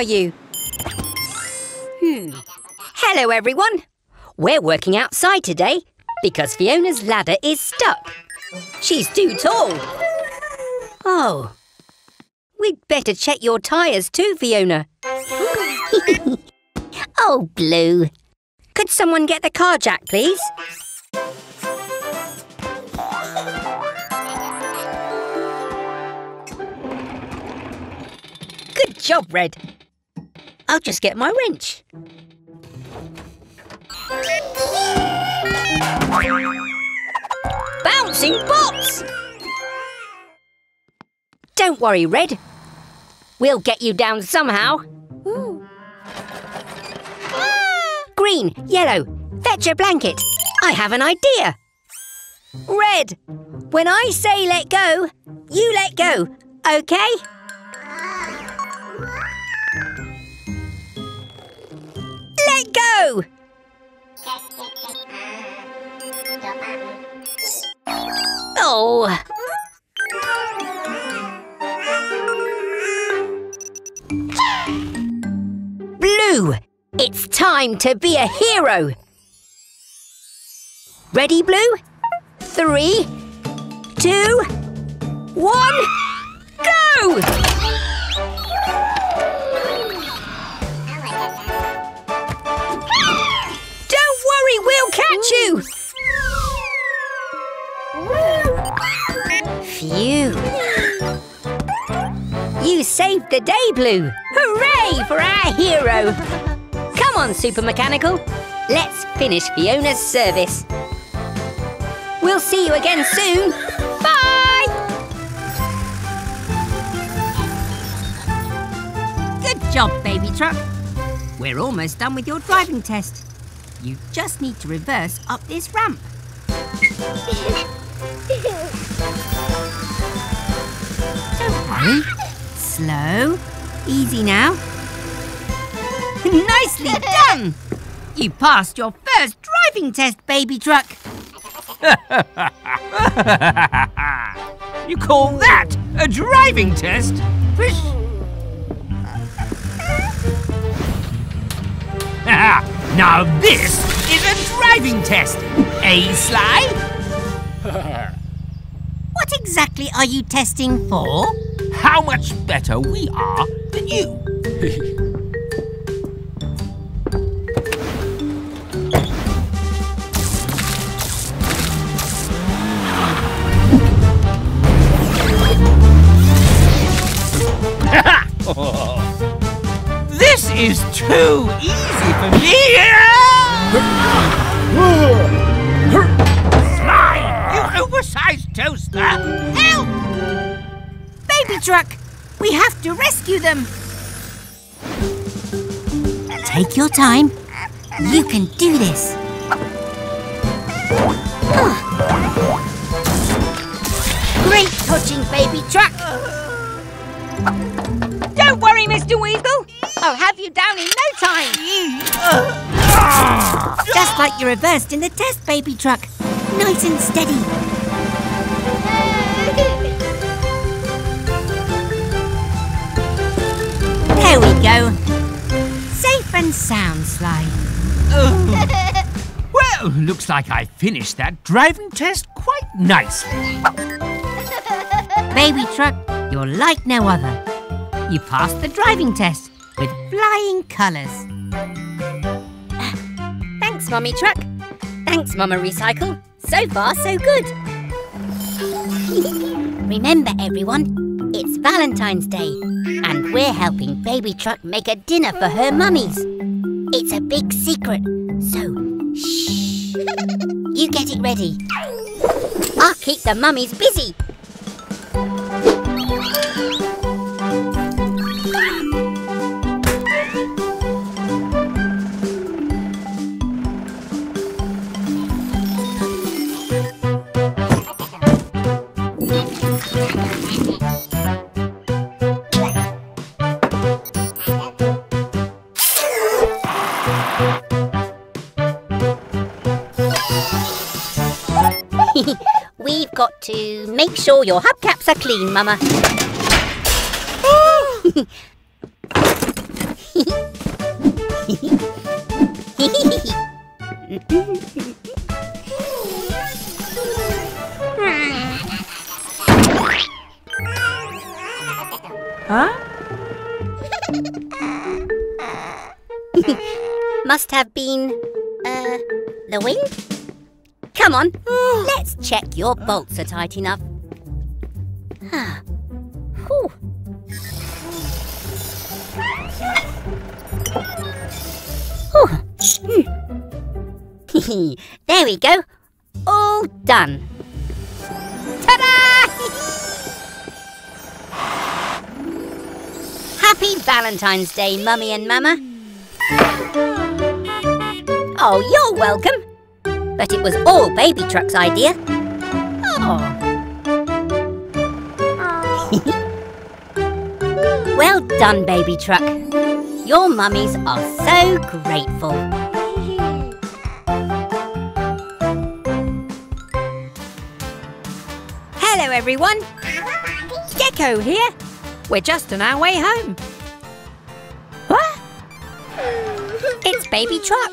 are you? Hello, everyone. We're working outside today because Fiona's ladder is stuck. She's too tall. Oh. We'd better check your tyres too, Fiona. Oh, Blue. Could someone get the car jack, please? Good job, Red. I'll just get my wrench. Bouncing bots! Don't worry, Red. We'll get you down somehow. Ooh. Green, yellow, fetch a blanket. I have an idea. Red, when I say let go, you let go, OK? Let go! Oh! Blue, it's time to be a hero. Ready, Blue? 3, 2, 1, go! Don't worry, we'll catch you! Phew. You saved the day, Blue. Hooray for our hero. Come on, Super Mechanical. Let's finish Fiona's service. We'll see you again soon. Bye! Good job, Baby Truck. We're almost done with your driving test. You just need to reverse up this ramp. Don't worry. Slow. Easy now. Nicely done! You passed your first driving test, Baby Truck. You call that a driving test? Fish. Now this is a driving test, eh, Sly? What exactly are you testing for? How much better we are than you. This is too easy for me. Sly, you oversized toaster. Help! Baby Truck, we have to rescue them. Take your time. You can do this. Great coaching, Baby Truck. Don't worry, Mr. Weasel. I'll have you down in no time. Just like you reversed in the test, Baby Truck. Nice and steady. There we go. Safe and sound, Sly. Oh. Well, looks like I finished that driving test quite nicely. Baby Truck, you're like no other. You passed the driving test with flying colours. Thanks, Mummy Truck. Thanks, Mama Recycle. So far, so good. Remember, everyone, it's Valentine's Day, and we're helping Baby Truck make a dinner for her mummies. It's a big secret, so shh. You get it ready. I'll keep the mummies busy. We've got to make sure your hubcaps are clean, Mama. Huh? Must have been, the wind? Come on, let's check your bolts are tight enough. Whew. There we go. All done. Ta-da! Happy Valentine's Day, Mummy and Mama. Oh, you're welcome. But it was all Baby Truck's idea. Oh. Well done, Baby Truck. Your mummies are so grateful. Hello, everyone. Gecko here. We're just on our way home. What? It's Baby Truck.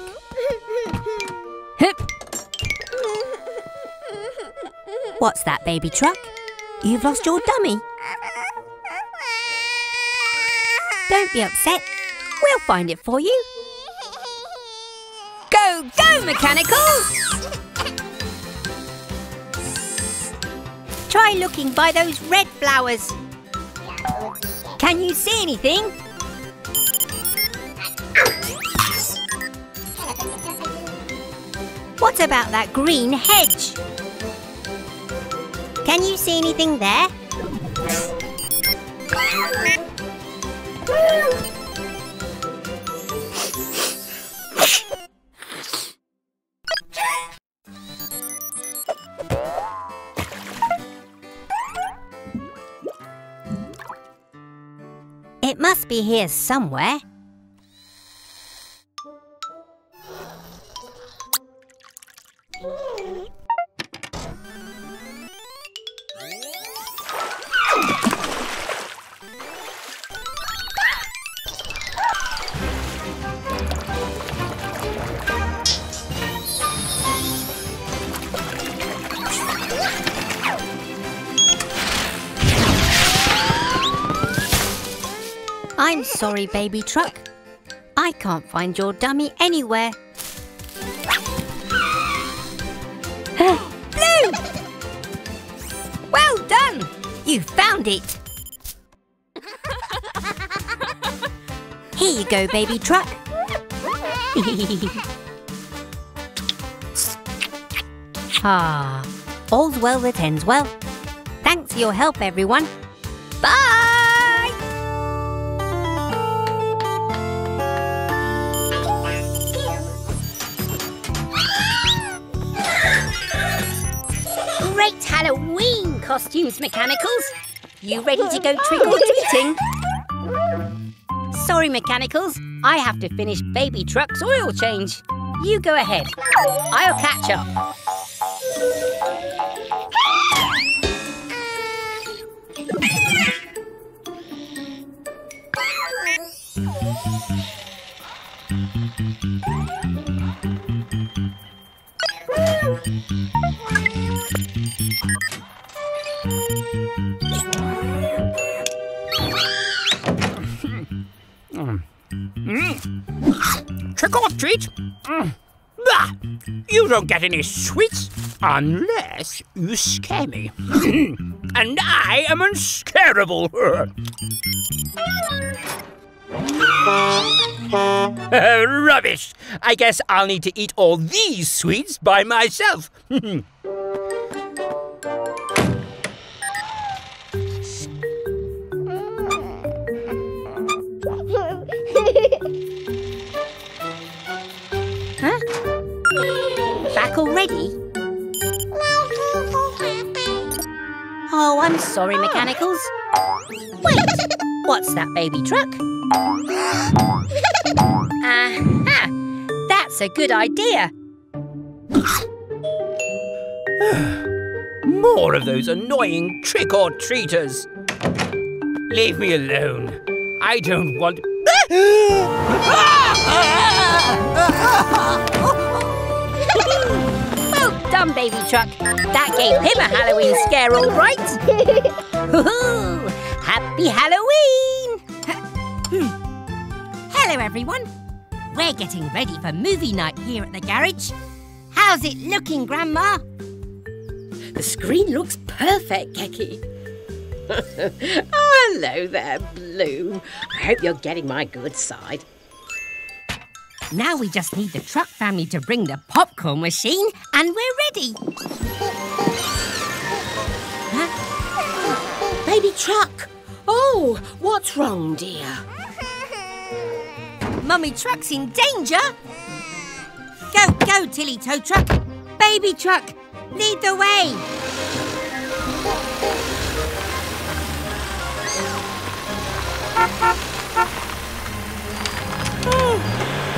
Hup. What's that, Baby Truck? You've lost your dummy. Don't be upset. We'll find it for you. Go, go, Mechanicals! Try looking by those red flowers. Can you see anything? What about that green hedge? Can you see anything there? It must be here somewhere. I'm sorry, Baby Truck. I can't find your dummy anywhere. Blue! Well done! You found it! Here you go, Baby Truck. All's well that ends well. Thanks for your help, everyone. Bye! Halloween costumes, Mechanicals. You ready to go trick-or-treating? Sorry, Mechanicals. I have to finish Baby Truck's oil change. You go ahead. I'll catch up. Trick or treat? Bah! You don't get any sweets unless you scare me. And I am unscareable. Rubbish! I guess I'll need to eat all these sweets by myself. Back already? Oh, I'm sorry, Mechanicals. Wait, what's that, Baby Truck? Aha! That's a good idea. More of those annoying trick-or-treaters. Leave me alone. I don't want... Ah! Well done, Baby Truck. That gave him a Halloween scare, all right. Happy Halloween! Hello, everyone. We're getting ready for movie night here at the garage. How's it looking, Grandma? The screen looks perfect, Gecko. Oh, hello there, Blue. I hope you're getting my good side. Now we just need the truck family to bring the popcorn machine and we're ready. Huh? Baby Truck. Oh, what's wrong, dear? Mummy Truck's in danger. Go, go, Tilly Tow Truck. Baby Truck, lead the way.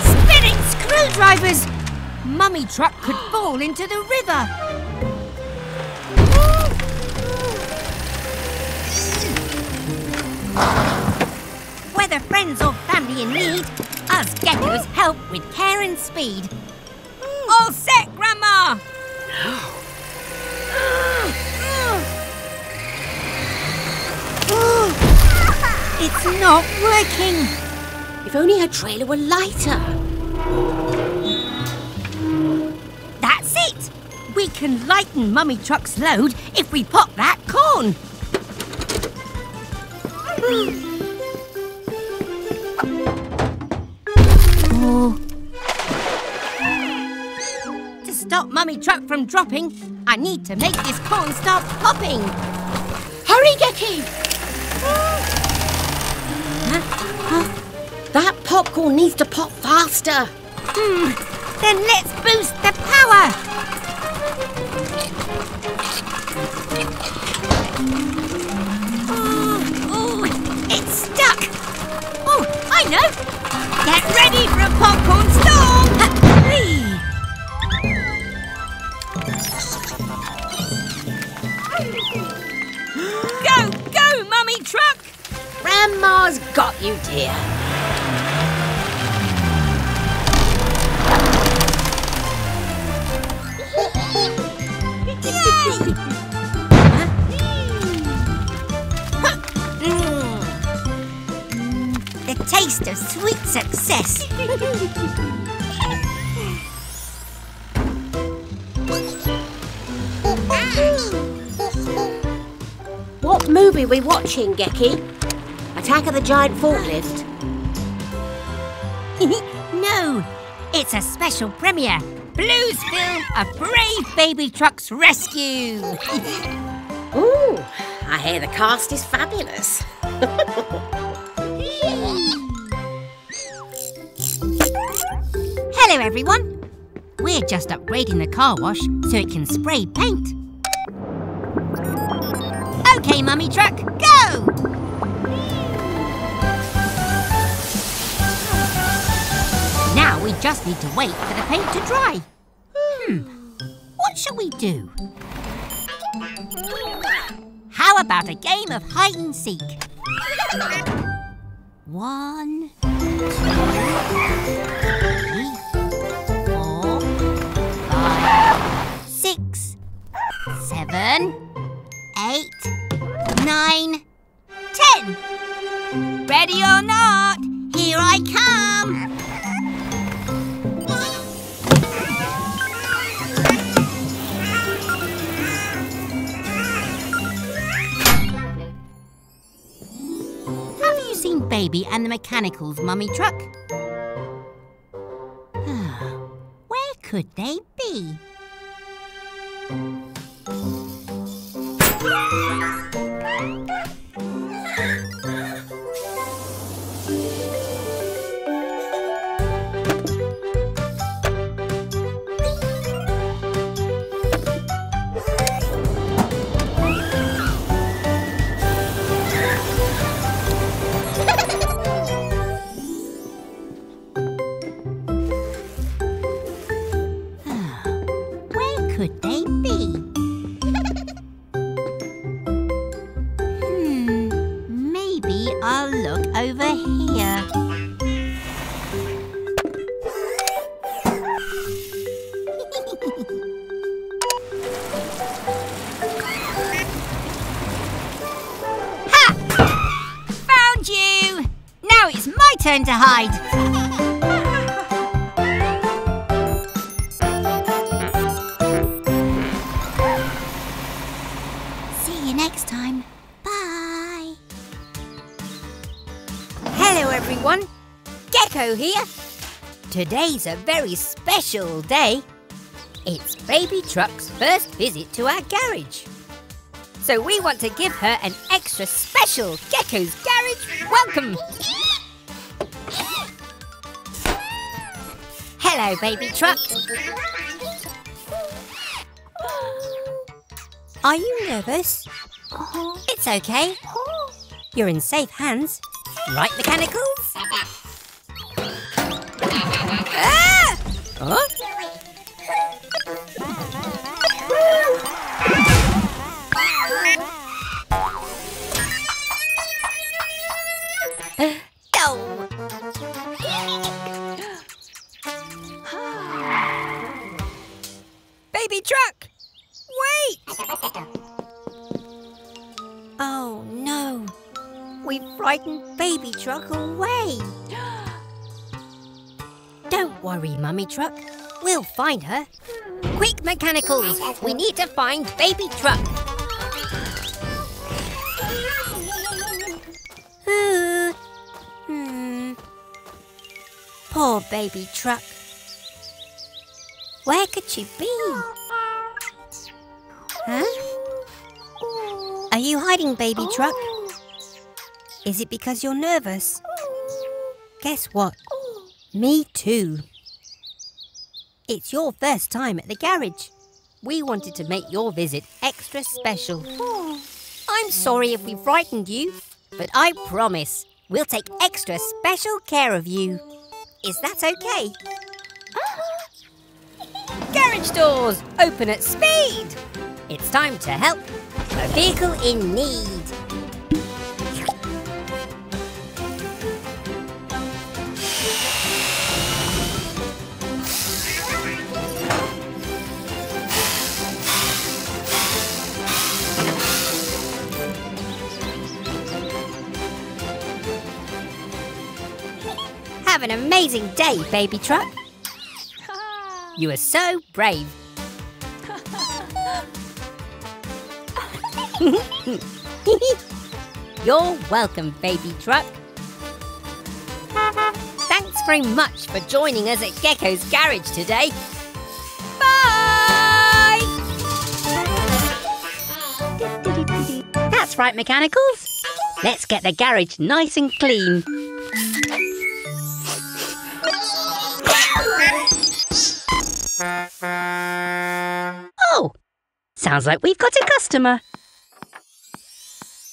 Spinning screwdrivers! Mummy Truck could fall into the river. Whether friends or family in need, us Geckos help with care and speed. All set, Grandma! It's not working. If only her trailer were lighter. That's it. We can lighten Mummy Truck's load if we pop that corn. To stop Mummy Truck from dropping, I need to make this corn start popping. Hurry, Gecko! That popcorn needs to pop faster. Then let's boost the power. It's stuck. Oh, I know. Get ready for a popcorn storm. Go, go, Mummy Truck. Grandma's got you, dear. Yay! The taste of sweet success. What movie are we watching, Gecko? Attack of the Giant Forklift? No, it's a special premiere. Blue's film of brave Baby Truck's rescue. Ooh, I hear the cast is fabulous. Hello, everyone. We're just upgrading the car wash so it can spray paint. OK, Mummy Truck, go! We just need to wait for the paint to dry. What shall we do? How about a game of hide and seek? 1, 2, 3, 4, 5, 6, 7, 8, 9, 10. Ready or not, here I come. Baby and the Mechanicals, Mummy Truck. Where could they be? Over here. turn to hide. See you next time. Bye. Hello, everyone. Gecko here. Today's a very special day. It's Baby Truck's first visit to our garage. So we want to give her an extra special Gecko's Garage welcome. Hello, Baby Truck. Are you nervous? It's okay. You're in safe hands. Right, Mechanicals? Ah! Huh? Baby Truck, wait! Oh no, we frightened Baby Truck away. Don't worry, Mummy Truck, we'll find her. Quick, Mechanicals, we need to find Baby Truck. Poor Baby Truck. Where could she be? Huh? Are you hiding, Baby Truck? Is it because you're nervous? Guess what? Me too. It's your first time at the garage. We wanted to make your visit extra special. I'm sorry if we frightened you, but I promise we'll take extra special care of you. Is that okay? Garage doors open at speed. It's time to help a vehicle in need. Have an amazing day, Baby Truck. You are so brave. You're welcome, Baby Truck. Thanks very much for joining us at Gecko's Garage today. Bye! That's right, Mechanicals. Let's get the garage nice and clean. Oh, sounds like we've got a customer.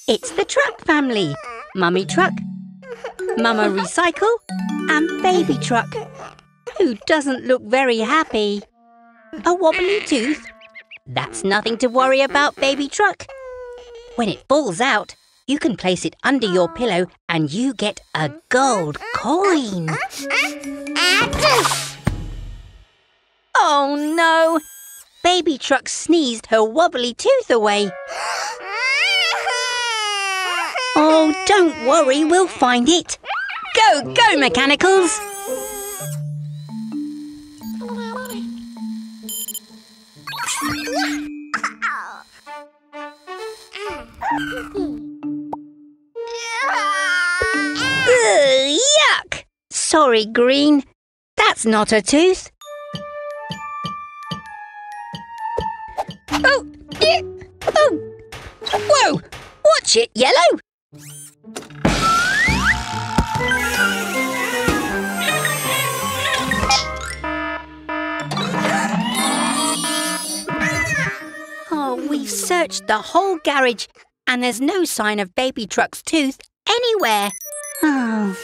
It's the Truck family. Mummy Truck, Mama Recycle and Baby Truck, who doesn't look very happy. A wobbly tooth? That's nothing to worry about, Baby Truck. When it falls out, you can place it under your pillow and you get a gold coin. Oh no! Baby Truck sneezed her wobbly tooth away. Oh, don't worry, we'll find it. Go, go, Mechanicals! Ugh, yuck! Sorry, Green. That's not a tooth. Oh! Yeah. Oh! Whoa! Watch it, Yellow! Oh, we've searched the whole garage and there's no sign of Baby Truck's tooth anywhere. Oh.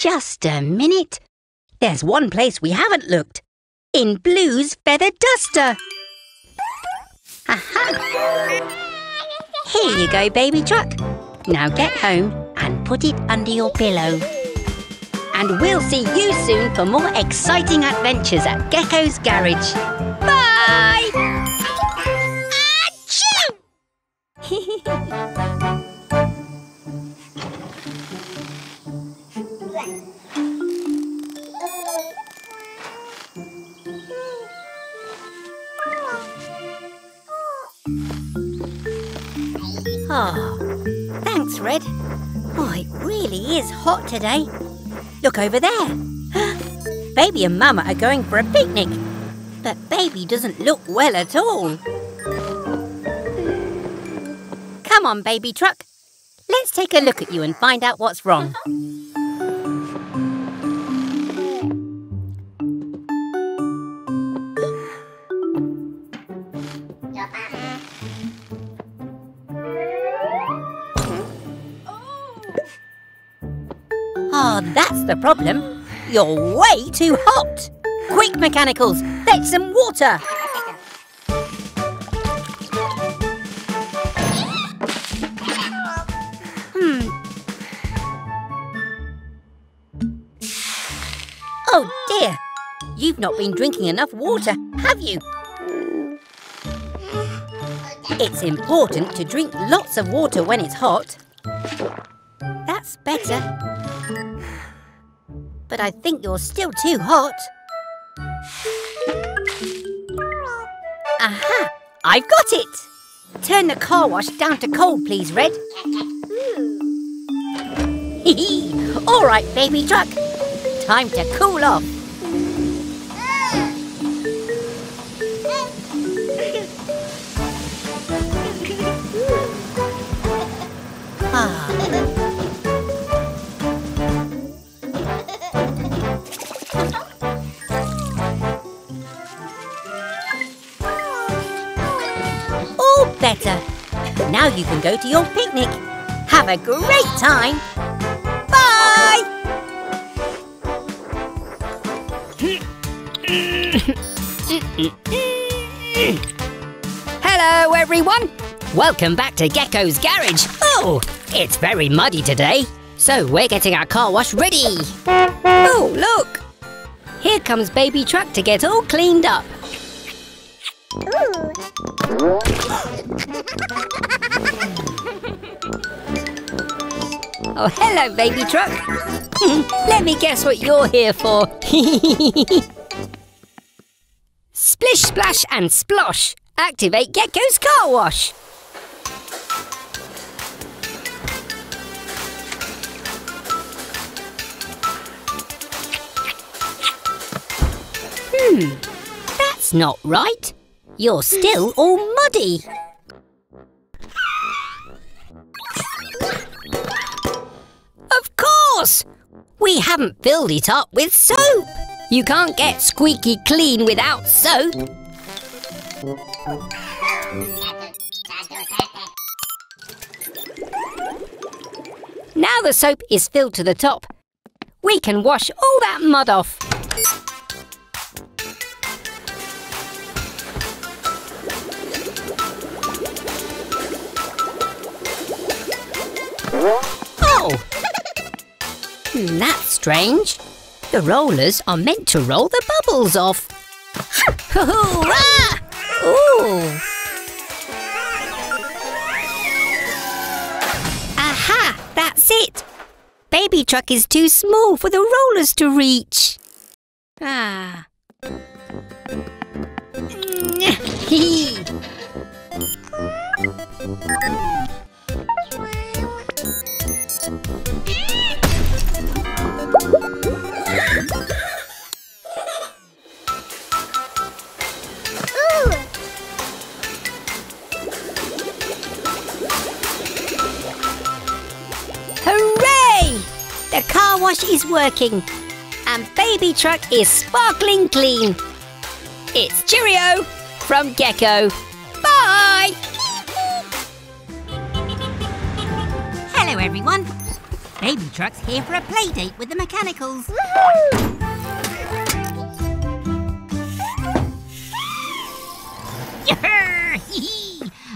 Just a minute. There's one place we haven't looked. In Blue's feather duster. Aha! Here you go, Baby Truck. Now get home and put it under your pillow. And we'll see you soon for more exciting adventures at Gecko's Garage. Bye! Achoo! Oh, thanks, Red. Oh, it really is hot today. Look over there. Baby and Mama are going for a picnic. But Baby doesn't look well at all. Come on, Baby Truck. Let's take a look at you and find out what's wrong. Oh, that's the problem. You're way too hot. Quick, Mechanicals, fetch some water. Oh dear, you've not been drinking enough water, have you? It's important to drink lots of water when it's hot. That's better. But I think you're still too hot. Aha! I've got it! Turn the car wash down to cold, please, Red. All right, Baby Truck. Time to cool off. Better. Now you can go to your picnic. Have a great time. Bye! Hello, everyone. Welcome back to Gecko's Garage. Oh, it's very muddy today, so we're getting our car wash ready. Oh, look. Here comes Baby Truck to get all cleaned up. Oh, hello, Baby Truck. Let me guess what you're here for. Splish, splash and splosh. Activate Gecko's car wash. That's not right. You're still all muddy. Of course! We haven't filled it up with soap. You can't get squeaky clean without soap. Now the soap is filled to the top. We can wash all that mud off. Oh! That's strange. The rollers are meant to roll the bubbles off. Ah! Ooh. Aha! That's it! Baby Truck is too small for the rollers to reach. Ah. Hooray! The car wash is working and Baby Truck is sparkling clean. It's cheerio from Gecko. Bye! Hello, everyone. Baby Truck's here for a play date with the Mechanicals.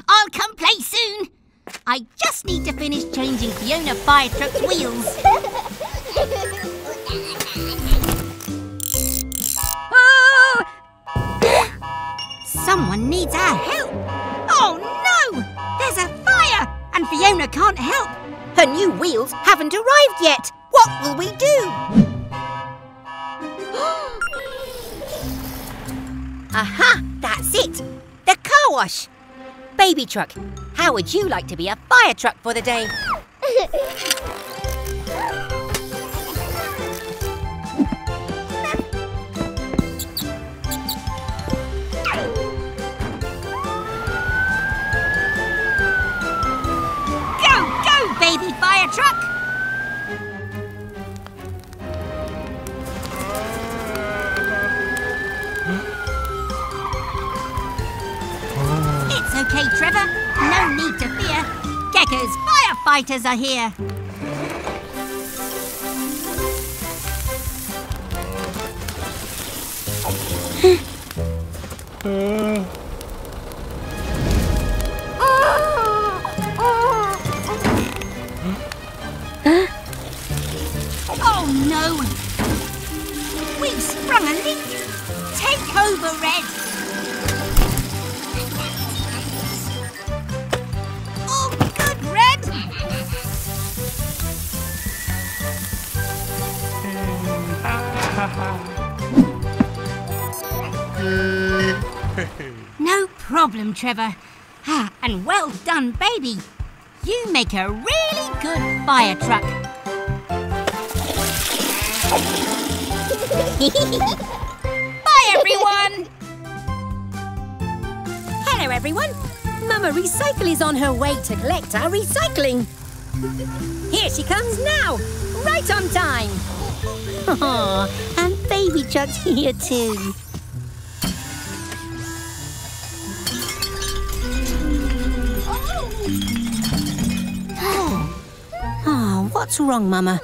I'll come play soon. I just need to finish changing Fiona Fire Truck's wheels. Oh! Someone needs our help. Oh no! There's a fire and Fiona can't help. Her new wheels haven't arrived yet. What will we do? Aha! That's it! The car wash! Baby Truck, how would you like to be a fire truck for the day? Baby fire truck! It's okay, Trevor. No need to fear. Gecko's firefighters are here. Oh no! We've sprung a leak! Take over, Red! All good, Red! No problem, Trevor. And well done, baby. You make a really good fire truck. Bye, everyone! Hello, everyone. Mama Recycle is on her way to collect our recycling. Here she comes now, right on time. Aww, and Baby Chuck's here too. Oh, what's wrong, Mama?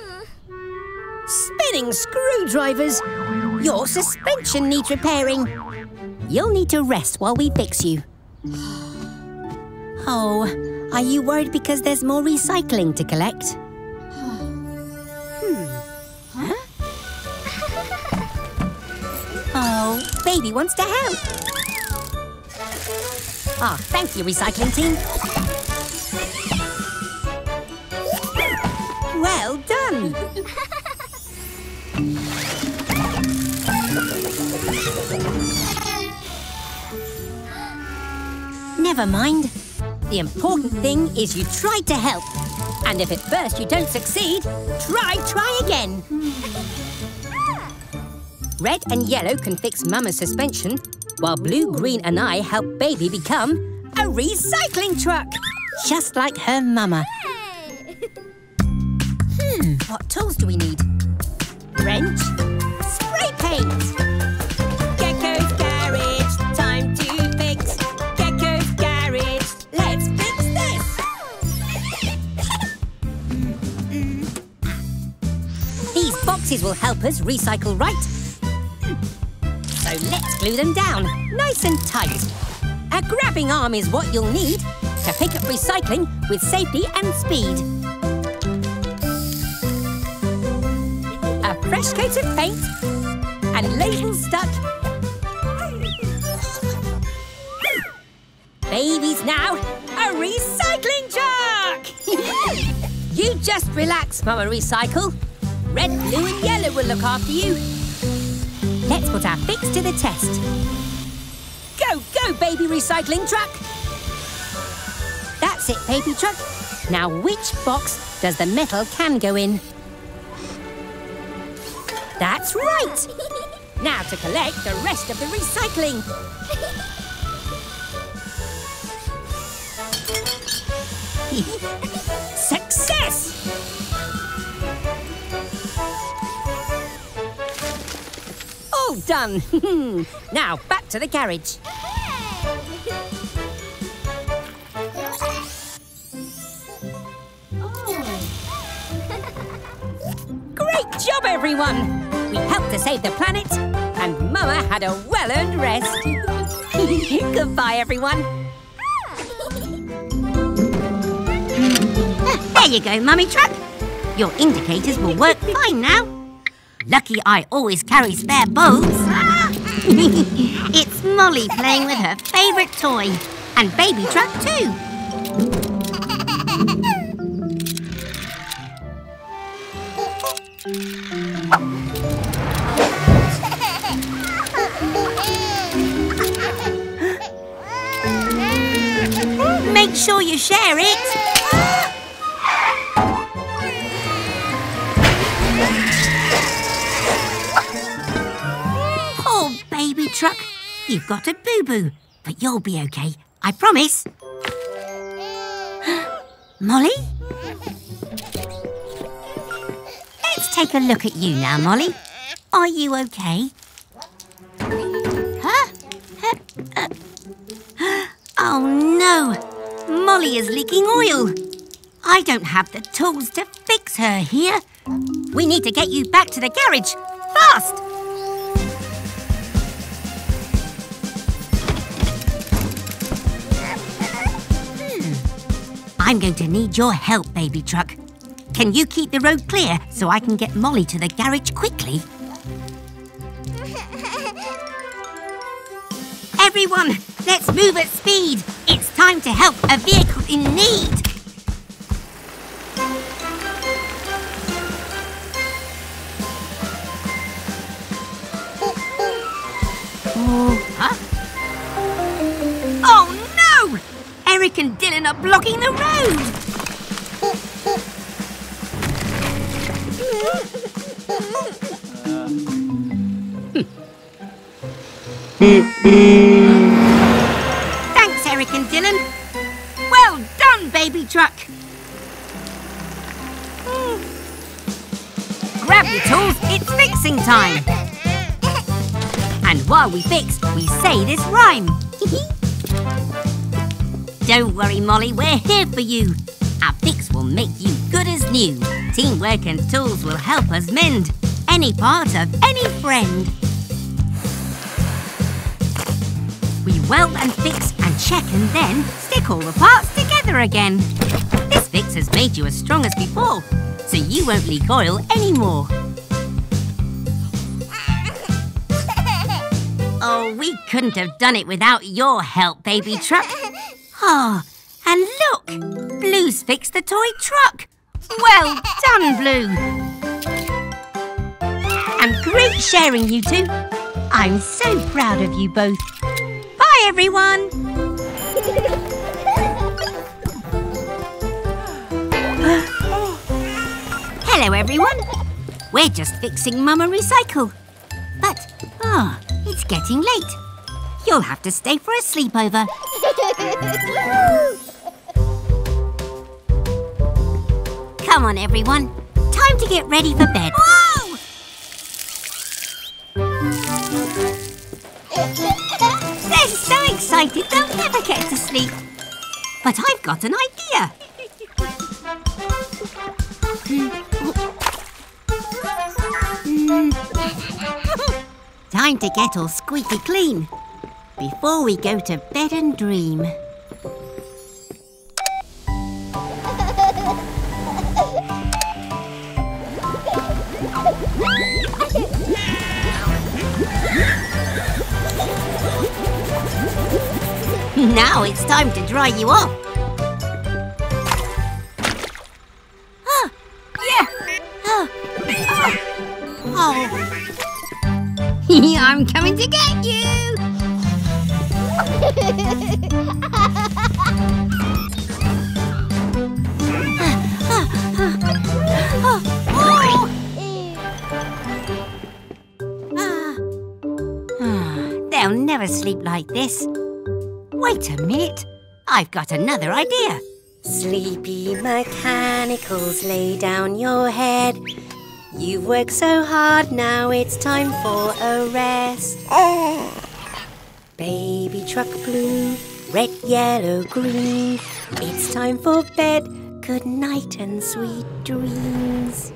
Spinning screwdrivers! Your suspension needs repairing. You'll need to rest while we fix you. Oh, are you worried because there's more recycling to collect? Huh? Oh, baby wants to help. Ah, oh, thank you, recycling team. Well done. Never mind. The important thing is you tried to help. And if at first you don't succeed, try again. Red and yellow can fix Mama's suspension, while blue, green and I help Baby become a recycling truck. Just like her Mama. What tools do we need? Wrench, spray paint. Gecko's Garage, time to fix. Gecko's Garage, let's fix this. These boxes will help us recycle, right? So let's glue them down, nice and tight. A grabbing arm is what you'll need to pick up recycling with safety and speed. Fresh coat of paint and label stuck. Baby's now a recycling truck! You just relax, Mama Recycle. Red, blue and yellow will look after you. Let's put our fix to the test. Go, go, Baby Recycling Truck! That's it, Baby Truck. Now which box does the metal can go in? That's right! Now to collect the rest of the recycling. Success! All done! Now back to the garage. Great job, everyone! We helped to save the planet, and Mama had a well-earned rest. Goodbye, everyone. There you go, Mummy Truck. Your indicators will work fine now. Lucky I always carry spare bulbs. It's Molly playing with her favourite toy, and Baby Truck too. sure you share it. Poor Baby Truck. You've got a boo-boo, but you'll be okay. I promise. Molly? Let's take a look at you now, Molly. Are you okay? Huh? Oh, no. Molly is leaking oil. I don't have the tools to fix her here. We need to get you back to the garage. Fast! I'm going to need your help, Baby Truck. Can you keep the road clear so I can get Molly to the garage quickly? Everyone, let's move at speed. It's time to help a vehicle in need. Oh no! Eric and Dylan are blocking the road! Thanks, Eric and Dylan. Well done, Baby Truck. Grab your tools, it's fixing time. And while we fix, we say this rhyme. Don't worry, Molly, we're here for you. Our fix will make you good as new. Teamwork and tools will help us mend any part of any friend. We weld and fix and check and then stick all the parts together again. This fix has made you as strong as before, so you won't leak oil anymore. Oh, we couldn't have done it without your help, Baby Truck. Oh, and look! Blue's fixed the toy truck. Well done, Blue. And great sharing, you two. I'm so proud of you both. Bye, everyone. Hello, everyone. We're just fixing Mama Recycle. But, ah. Oh, it's getting late. You'll have to stay for a sleepover. Come on, everyone. Time to get ready for bed. Whoa! They're so excited they'll never get to sleep. But I've got an idea. Time to get all squeaky clean before we go to bed and dream. Now it's time to dry you off. Oh, yeah. Oh. I'm coming to get you! They'll never sleep like this. Wait a minute, I've got another idea. Sleepy mechanicals, lay down your head. You've worked so hard, now it's time for a rest. Baby Truck Blue, red, yellow, green. It's time for bed, good night and sweet dreams.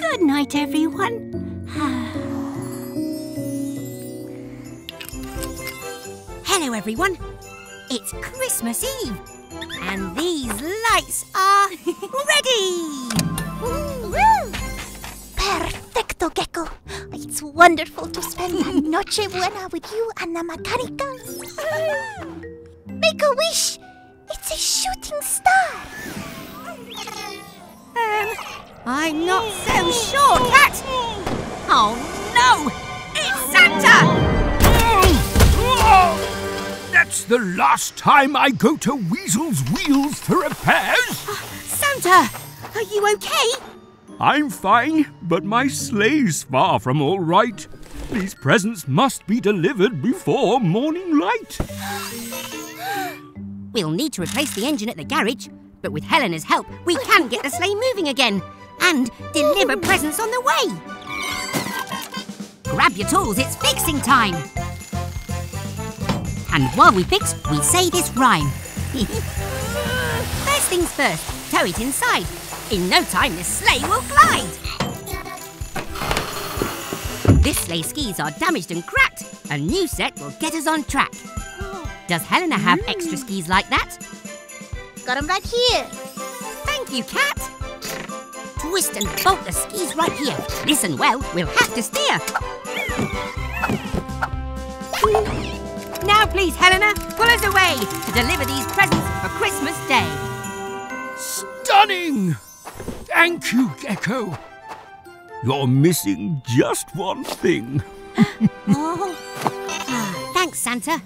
Good night, everyone. Hello, everyone. It's Christmas Eve. And these lights are ready! Woo! Perfecto, Gecko. It's wonderful to spend the Noche Buena with you and the Macarica. Make a wish. It's a shooting star. I'm not so sure, Cat. Oh, no. It's Santa! That's the last time I go to Weasel's Wheels for repairs. Santa, are you okay? I'm fine, but my sleigh's far from all right. These presents must be delivered before morning light. We'll need to replace the engine at the garage, but with Helena's help, we can get the sleigh moving again and deliver presents on the way. Grab your tools, it's fixing time. And while we fix, we say this rhyme. First things first, tow it inside. In no time, the sleigh will glide. This sleigh's skis are damaged and cracked. A new set will get us on track. Does Helena have extra skis like that? Got them right here. Thank you, Cat. Twist and bolt the skis right here. Listen well, we'll have to steer. Now please, Helena, pull us away to deliver these presents for Christmas Day. Stunning! Thank you, Gecko. You're missing just one thing. Oh, thanks, Santa.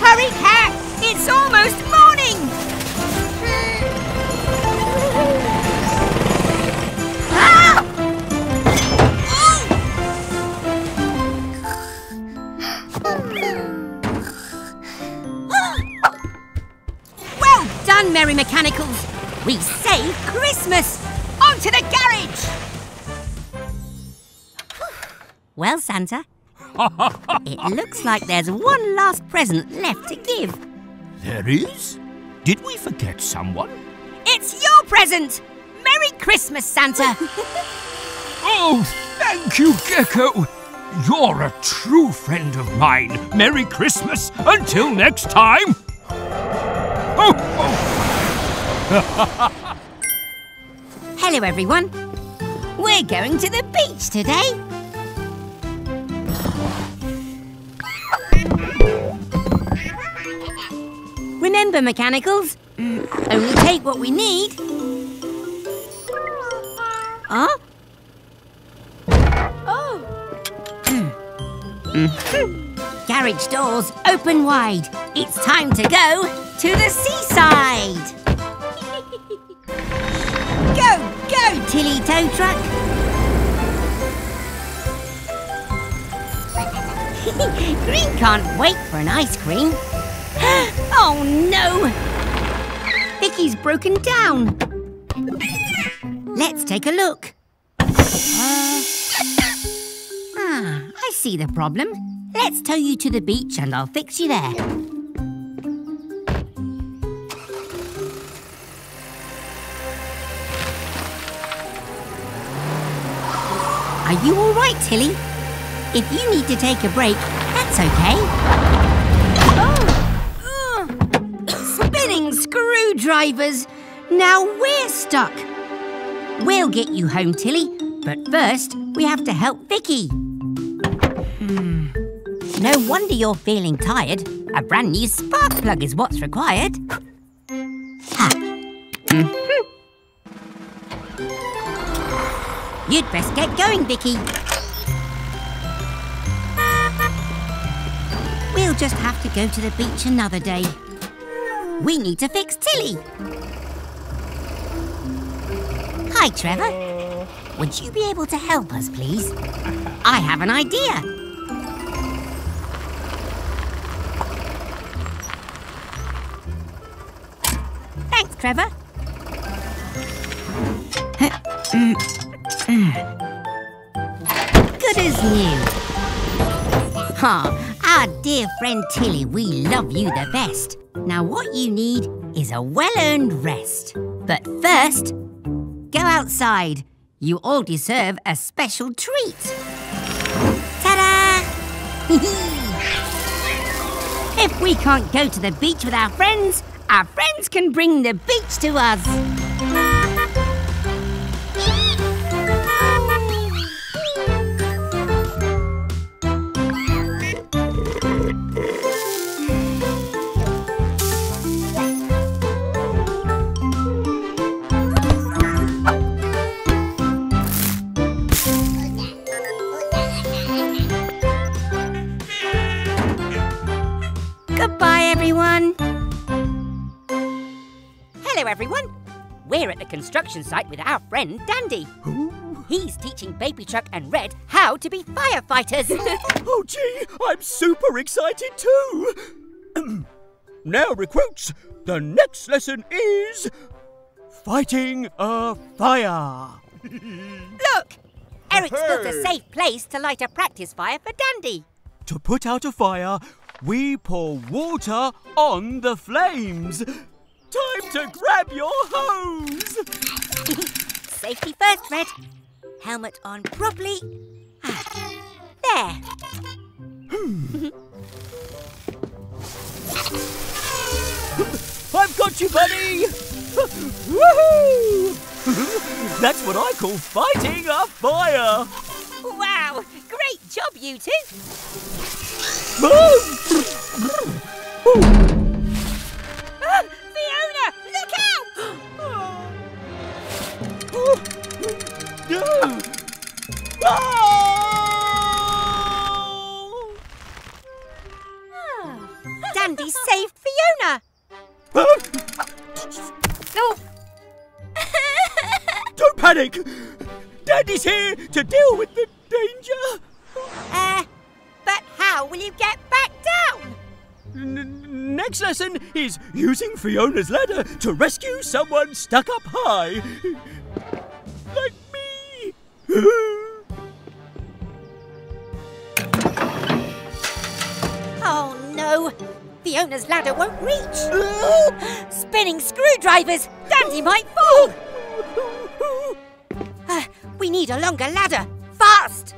Hurry, Cat! It's almost morning! Done, Merry Mechanicals! We save Christmas! On to the garage! Well, Santa, it looks like there's one last present left to give. There is? Did we forget someone? It's your present! Merry Christmas, Santa! Oh, thank you, Gecko! You're a true friend of mine. Merry Christmas! Until next time! Oh, oh. Hello, everyone. We're going to the beach today. Remember, Mechanicals, only take what we need. Huh? Oh. Garage doors open wide. It's time to go to the seaside! Go, go, Tilly Tow Truck! Green can't wait for an ice cream. Oh no! Vicky's broken down. Let's take a look. I see the problem. Let's tow you to the beach and I'll fix you there. Are you all right, Tilly? If you need to take a break, that's okay. Oh. Spinning screwdrivers! Now we're stuck. We'll get you home, Tilly, but first we have to help Vicky. No wonder you're feeling tired. A brand new spark plug is what's required. You'd best get going, Vicky. We'll just have to go to the beach another day. We need to fix Tilly. Hi, Trevor. Would you be able to help us, please? I have an idea. Thanks, Trevor. Good as new. Oh, our dear friend Tilly, we love you the best. Now what you need is a well-earned rest. But first, go outside. You all deserve a special treat. Ta-da! If we can't go to the beach with our friends can bring the beach to us. Goodbye, everyone. Hello, everyone. We're at the construction site with our friend Dandy. Ooh. He's teaching Baby Truck and Red how to be firefighters. Oh, gee, I'm super excited too. Now, recruits, the next lesson is fighting a fire. Look, Eric's built a safe place to light a practice fire for Dandy. To put out a fire, we pour water on the flames. Time to grab your hose! Safety first, Red. Helmet on properly. There. I've got you, buddy! Woohoo! That's what I call fighting a fire! Wow! Great job, you two! Fiona, look out! Oh. No! Oh. Oh. Dandy saved Fiona. No! Don't panic. Dandy's here to deal with the danger. But how will you get back down? Next lesson is using Fiona's ladder to rescue someone stuck up high. Like me. Oh no, Fiona's ladder won't reach. Spinning screwdrivers, Dandy might fall. We need a longer ladder, fast.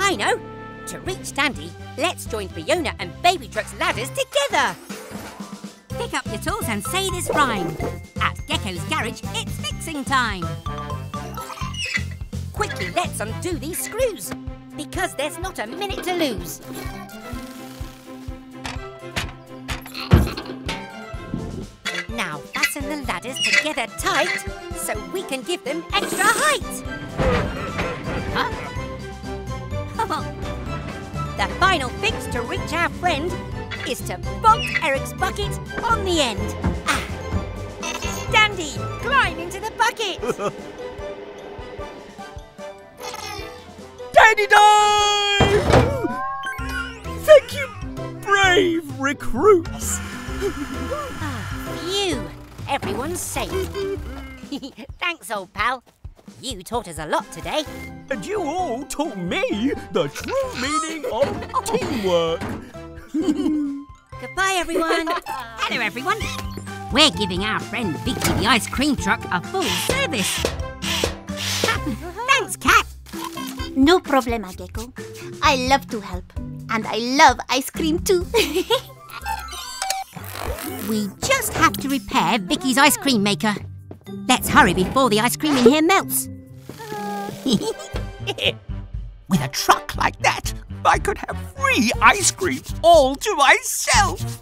I know. To reach Dandy, let's join Fiona and Baby Truck's ladders together. Pick up your tools and say this rhyme. At Gecko's Garage, it's fixing time. Quickly, let's undo these screws, because there's not a minute to lose. Now, fasten the ladders together tight, so we can give them extra height. Huh? The final fix to reach our friend is to bonk Eric's bucket on the end. Ah. Dandy, climb into the bucket! Dandy dive! Thank you, brave recruits! Phew! Everyone's safe. Thanks, old pal. You taught us a lot today. And you all taught me the true meaning of teamwork. Goodbye, everyone. Hello, everyone. We're giving our friend Vicky the ice cream truck a full service. Thanks, Cat. No problema, Gecko. I love to help. And I love ice cream too. We just have to repair Vicky's ice cream maker. Let's hurry before the ice cream in here melts. With a truck like that, I could have free ice cream all to myself.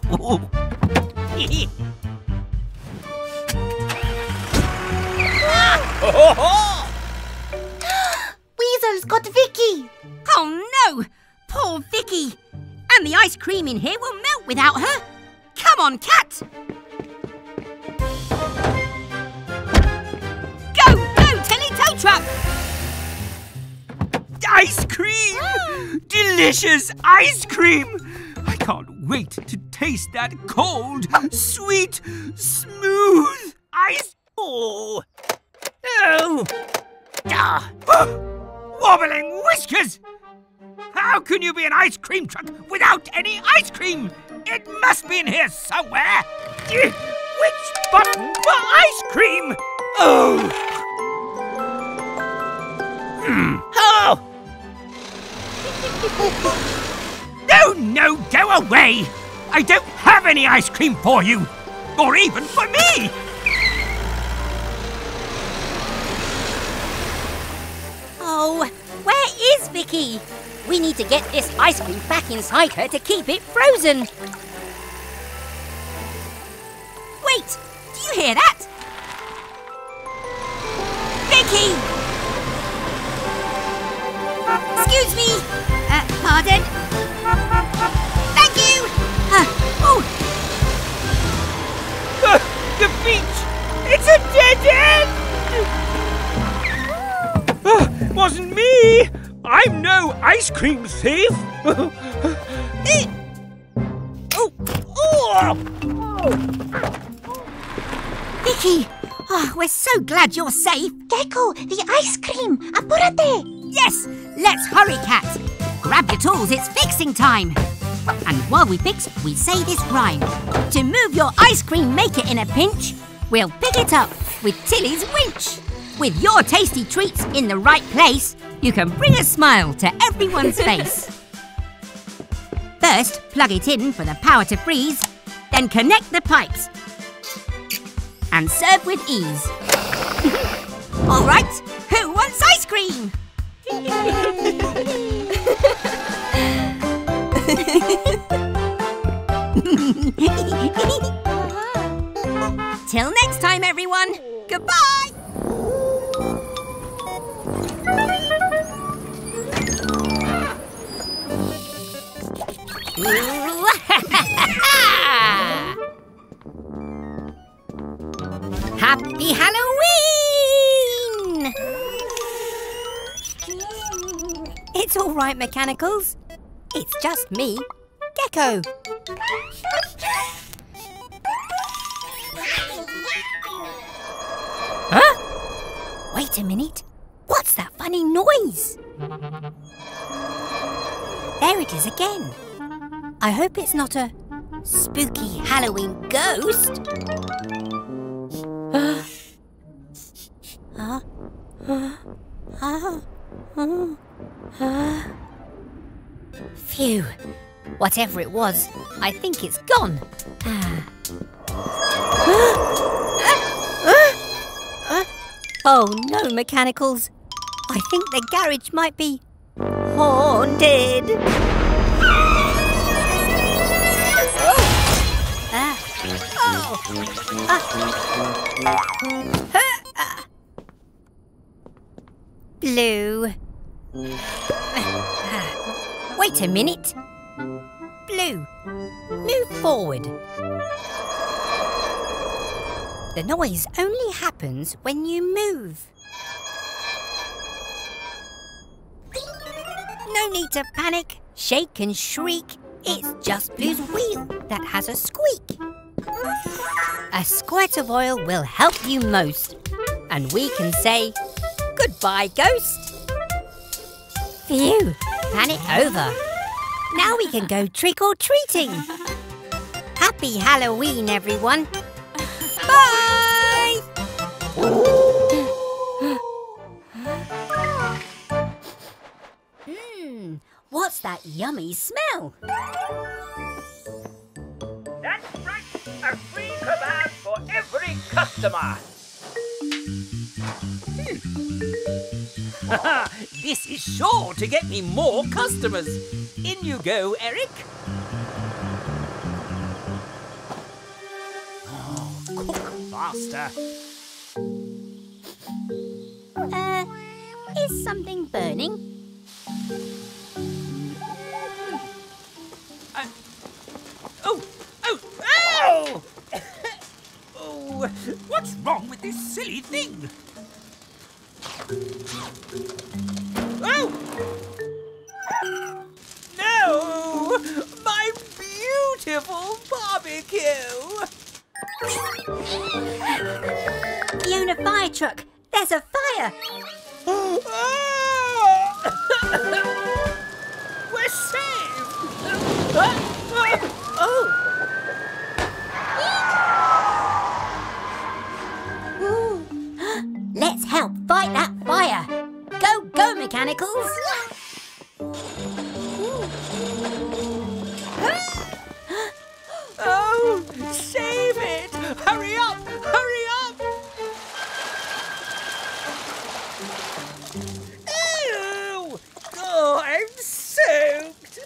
Weasel's got Vicky. Oh no, poor Vicky. And the ice cream in here will melt without her. Come on, Cat. Truck. Ice cream! Delicious ice cream! I can't wait to taste that cold, sweet, smooth ice. Oh! Ah. Wobbling whiskers! How can you be an ice cream truck without any ice cream? It must be in here somewhere! Which button for ice cream? Oh! Oh! No, go away! I don't have any ice cream for you, or even for me! Oh, where is Vicky? We need to get this ice cream back inside her to keep it frozen. Wait, do you hear that? Vicky! Excuse Excuse me. Pardon? Thank you. Oh. The beach. It's a dead end. Wasn't me. I'm no ice cream thief. Vicky, oh, we're so glad you're safe. Gecko, the ice cream, apúrate. Yes, let's hurry, Cat. Grab your tools, it's fixing time. And while we fix, we say this rhyme. To move your ice cream maker in a pinch, we'll pick it up with Tilly's winch. With your tasty treats in the right place, you can bring a smile to everyone's face. First, plug it in for the power to freeze, then connect the pipes and serve with ease. All right, who wants ice cream? Till next time, everyone. Goodbye. Happy Halloween! It's all right, Mechanicals. It's just me, Gecko. Huh? Wait a minute. What's that funny noise? There it is again. I hope it's not a spooky Halloween ghost. Phew. Whatever it was, I think it's gone. Oh no, Mechanicals. I think the garage might be haunted. Blue. Wait a minute. Blue, move forward. The noise only happens when you move. No need to panic, shake and shriek. It's just Blue's wheel that has a squeak. A squirt of oil will help you most. And we can say, goodbye, ghost. Phew, panic over. Now we can go trick-or-treating. Happy Halloween, everyone. Bye! What's that yummy smell? That's right. A free kebab for every customer. This is sure to get me more customers. In you go, Eric. Oh, cook faster. Is something burning? Oh! Oh! What's wrong with this silly thing? Oh! No! My beautiful barbecue! Fiona fire truck! There's a fire! Oh. We're saved! Oh! Let's help fight that fire. Go, go, Mechanicals. Oh, save it. Hurry up, hurry up. Ew. Oh, I'm soaked.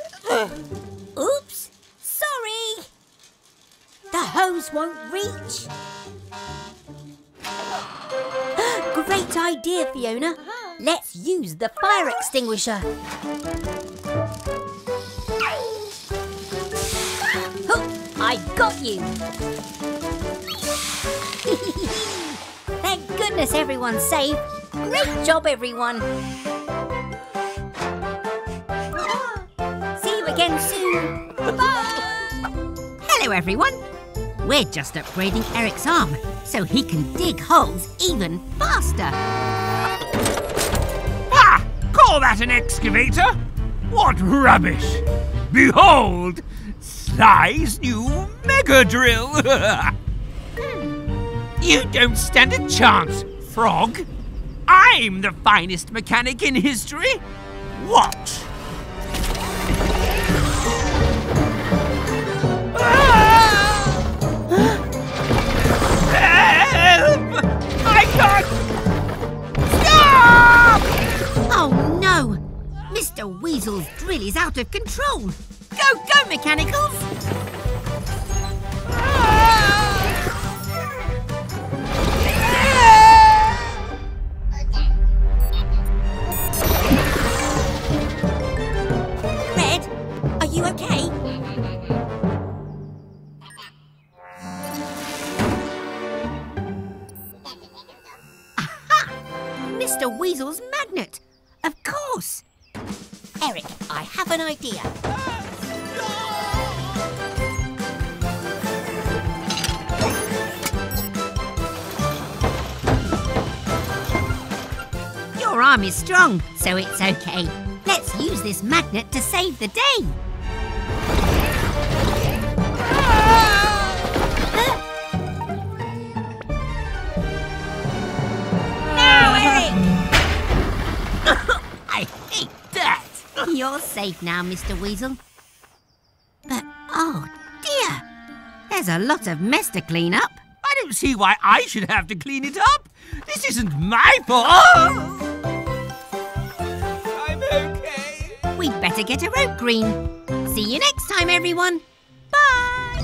Oops, sorry. The hose won't reach. Great idea, Fiona. Let's use the fire extinguisher. Oh, I got you. Thank goodness everyone's safe. Great job, everyone. See you again soon. Bye. Hello, everyone. We're just upgrading Eric's arm so he can dig holes even faster. Ah! Call that an excavator? What rubbish! Behold, Sly's new mega drill. You don't stand a chance, Frog. I'm the finest mechanic in history. Watch. I can't! Stop! Oh no! Mr. Weasel's drill is out of control! Go, go, Mechanicals! Red, are you okay? Mr. Weasel's magnet, of course. Eric, I have an idea. Your arm is strong, so it's okay. Let's use this magnet to save the day. I hate that! You're safe now, Mr. Weasel. But, oh dear! There's a lot of mess to clean up. I don't see why I should have to clean it up. This isn't my fault. Oh! I'm okay. We'd better get a rope green. See you next time, everyone. Bye!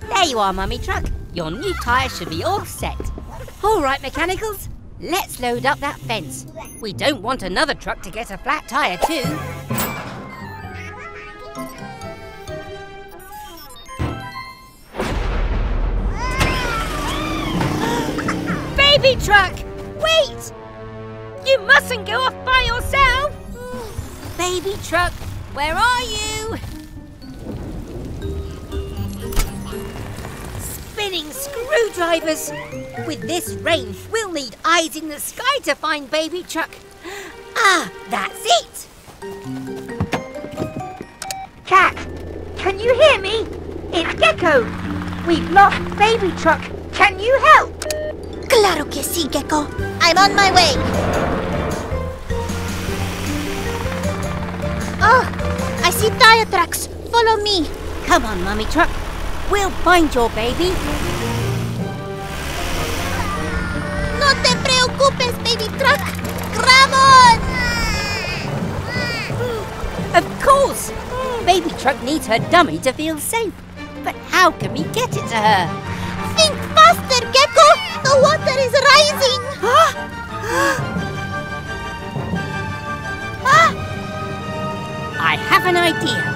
There you are, Mummy Truck. Your new tyre should be all set. All right, Mechanicals. Let's load up that fence. We don't want another truck to get a flat tyre too. Baby Truck, wait! You mustn't go off by yourself! Baby Truck, where are you? Spinning screwdrivers! With this rain, we'll need eyes in the sky to find Baby Chuck. Ah, that's it! Cat, can you hear me? It's Gecko. We've lost Baby Chuck. Can you help? Claro que sí, Gecko. I'm on my way. Oh, I see tire tracks. Follow me. Come on, Mummy Truck. We'll find your baby. No te preocupes, Baby Truck. Grabon! Of course. Baby Truck needs her dummy to feel safe. But how can we get it to her? Think faster, Gecko. The water is rising. I have an idea.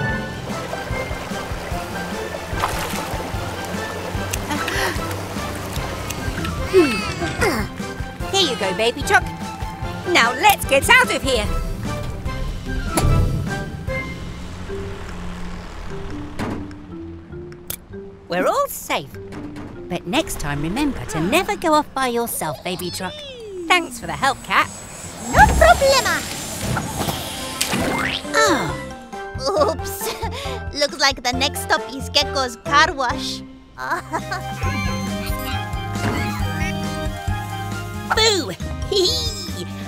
Here you go, Baby Chuck. Now let's get out of here. We're all safe. But next time, remember to never go off by yourself, Baby Truck. Thanks for the help, Cat. No problema. Oh. Oops. Looks like the next stop is Gecko's car wash. Boo!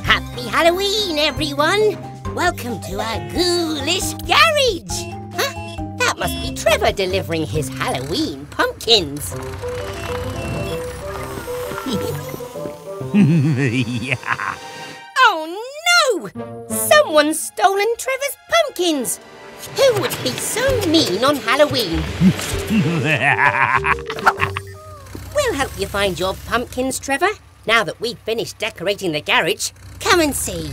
Happy Halloween, everyone! Welcome to our ghoulish garage! Huh? That must be Trevor delivering his Halloween pumpkins. Yeah. Oh no! Someone's stolen Trevor's pumpkins! Who would be so mean on Halloween? We'll help you find your pumpkins, Trevor. Now that we've finished decorating the garage, come and see.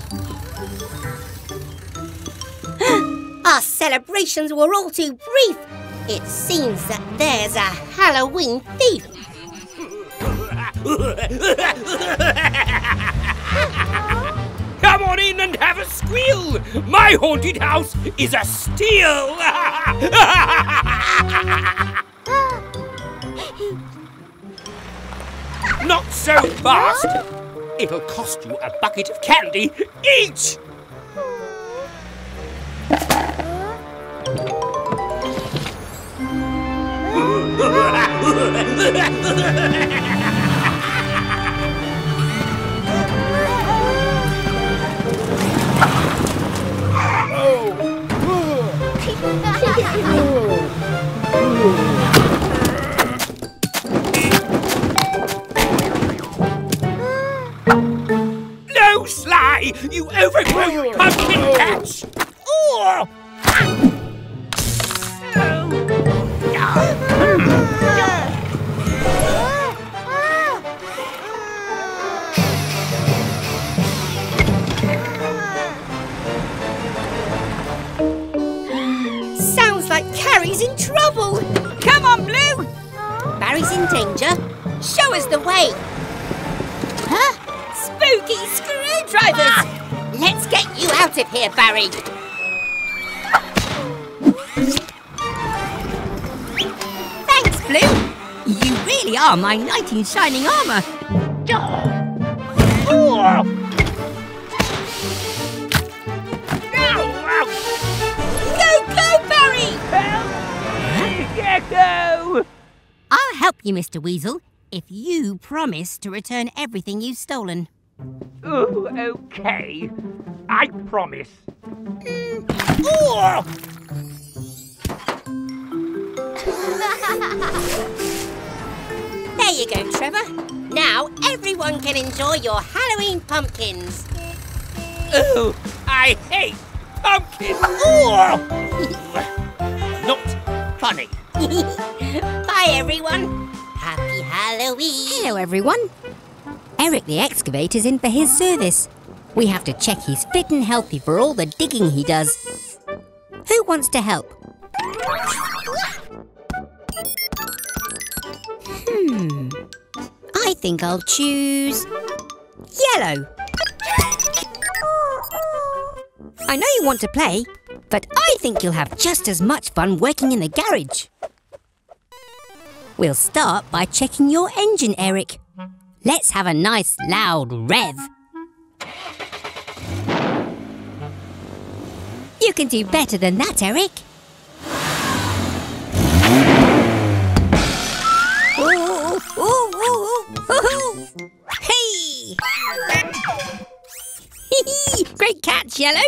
Our celebrations were all too brief. It seems that there's a Halloween thief. Come on in and have a squeal. My haunted house is a steal. Not so fast. It'll cost you a bucket of candy each. No, Sly, you overgrown pumpkin patch. Oh. Sounds like Carrie's in trouble. Come on, Blue. Barry's in danger. Show us the way. Huh? Spooky screwdrivers. Let's get you out of here, Barry. Blue, you really are my knight in shining armour. Go, go, Barry! Help, Gecko! I'll help you, Mr. Weasel, if you promise to return everything you've stolen. Oh, okay. I promise. There you go, Trevor. Now everyone can enjoy your Halloween pumpkins. Oh, I hate pumpkins. Not funny. Bye, everyone. Happy Halloween. Hello, everyone. Eric the excavator's in for his service. We have to check he's fit and healthy for all the digging he does. Who wants to help? I think I'll choose yellow. I know you want to play, but I think you'll have just as much fun working in the garage. We'll start by checking your engine, Eric. Let's have a nice loud rev. You can do better than that, Eric. Hey! Great catch, Yellow.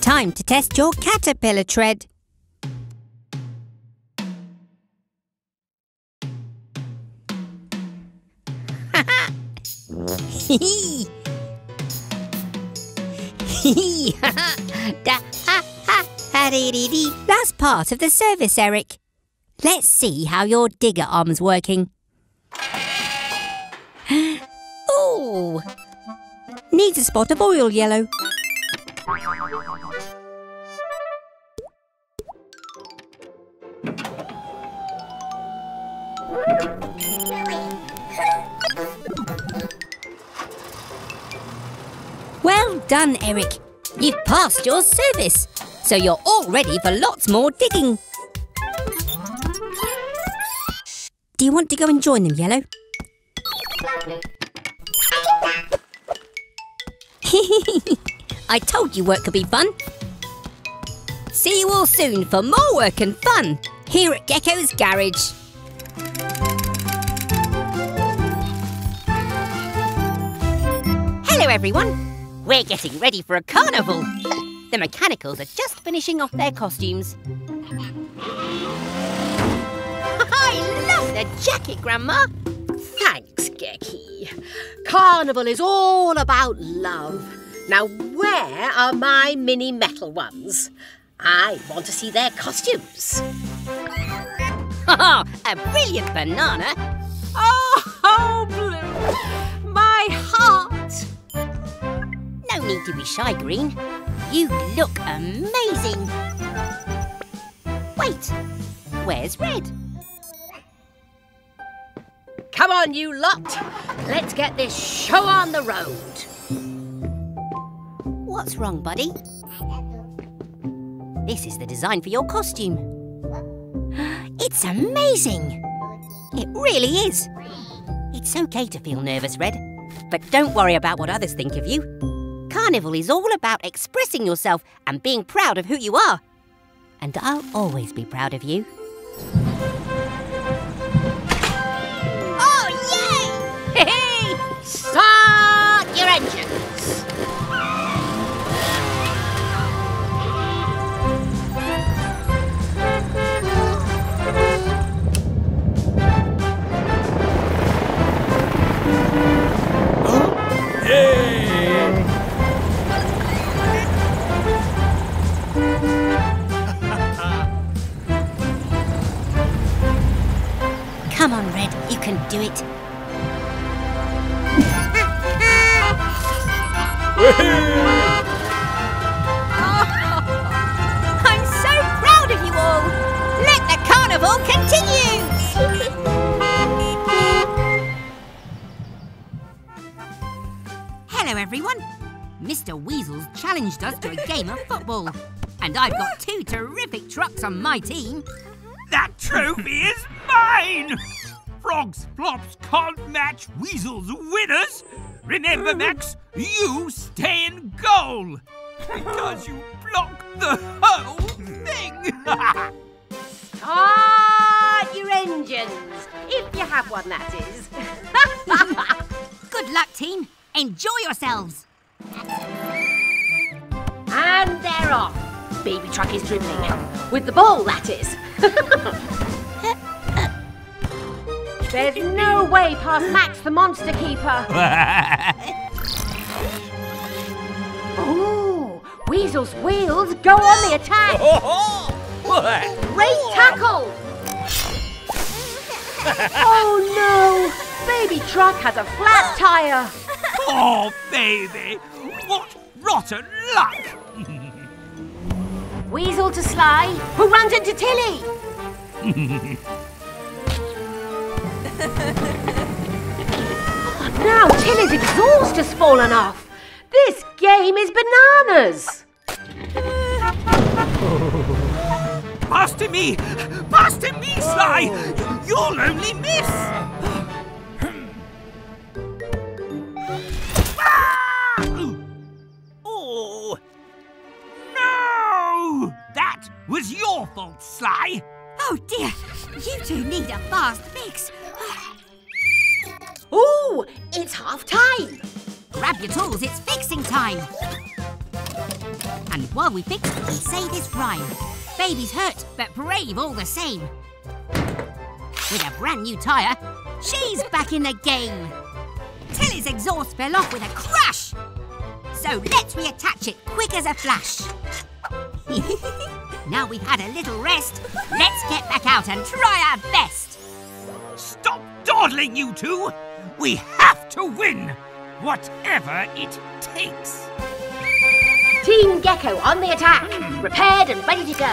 Time to test your caterpillar tread. Last part of the service, Eric. Let's see how your digger arm's working. Ooh! Need a spot of oil, Yellow. Well done, Eric. You've passed your service, so you're all ready for lots more digging. Do you want to go and join them, Yellow? I told you work could be fun. See you all soon for more work and fun here at Gecko's Garage. Hello, everyone. We're getting ready for a carnival. The mechanicals are just finishing off their costumes. The jacket, Grandma. Thanks, Gecky. Carnival is all about love. Now, where are my mini metal ones? I want to see their costumes. A brilliant banana. Oh, Blue! My heart! No need to be shy, Green. You look amazing. Wait, where's Red? Come on, you lot. Let's get this show on the road. What's wrong, buddy? This is the design for your costume. It's amazing. It really is. It's okay to feel nervous, Red, but don't worry about what others think of you. Carnival is all about expressing yourself and being proud of who you are. And I'll always be proud of you. Oh, yay! Hey, start your engines! Huh? Hey! Come on, Red, you can do it. Oh, I'm so proud of you all. Let the carnival continue. Hello, everyone. Mr. Weasel's challenged us to a game of football. And I've got two terrific trucks on my team. That trophy is mine! Frogs, flops can't match Weasel's winners. Remember, Max, you stay in goal. Because you blocked the whole thing. Start your engines. If you have one, that is. Good luck, team. Enjoy yourselves. And they're off. Baby Truck is dribbling. With the ball, that is. There's no way past Max the Monster Keeper. Oh, Weasel's wheels go on the attack. Great tackle. Oh no, Baby Truck has a flat tyre. Oh, baby, what rotten luck. Weasel to Sly, who runs into Tilly. Now Tilly's exhaust has fallen off. This game is bananas. Pass to me. Pass to me, Sly. You'll only miss. Ah! Oh. No! That was your fault, Sly. Oh dear, you two need a fast fix. Ooh, it's half time. Grab your tools, it's fixing time. And while we fix, we say this rhyme. Baby's hurt, but brave all the same. With a brand new tyre, she's back in the game. Tilly's exhaust fell off with a crash. So let's reattach it quick as a flash. Now we've had a little rest, let's get back out and try our best. Stop dawdling, you two. We have to win, whatever it takes. Team Gecko on the attack, repaired and ready to go.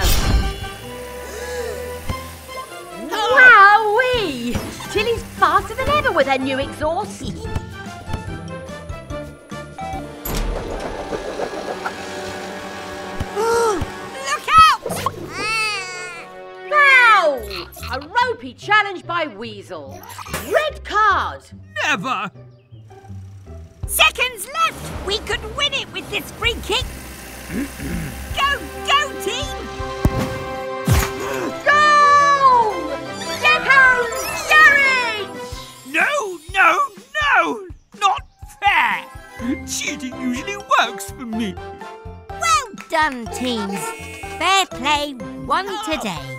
Wowee! Tilly's faster than ever with her new exhaust. Look out! Wow! A ropey challenge by Weasel. Red card! Never! Seconds left! We could win it with this free kick! Go, go, team! Goal! Gecko's Garage! No, no, no! Not fair! Cheating usually works for me. Well done, teams. Fair play, one today.